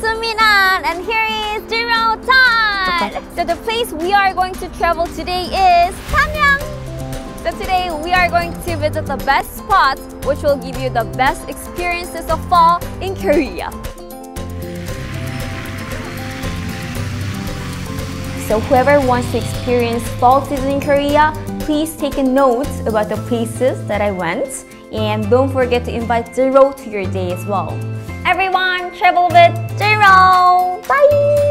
Suminan, and here is Jiro time! So the place we are going to travel today is Damyang! So today we are going to visit the best spots which will give you the best experiences of fall in Korea. So whoever wants to experience fall season in Korea, please take a note about the places that I went, and don't forget to invite Jiro to your day as well. Everyone, travel with Jiro! Bye!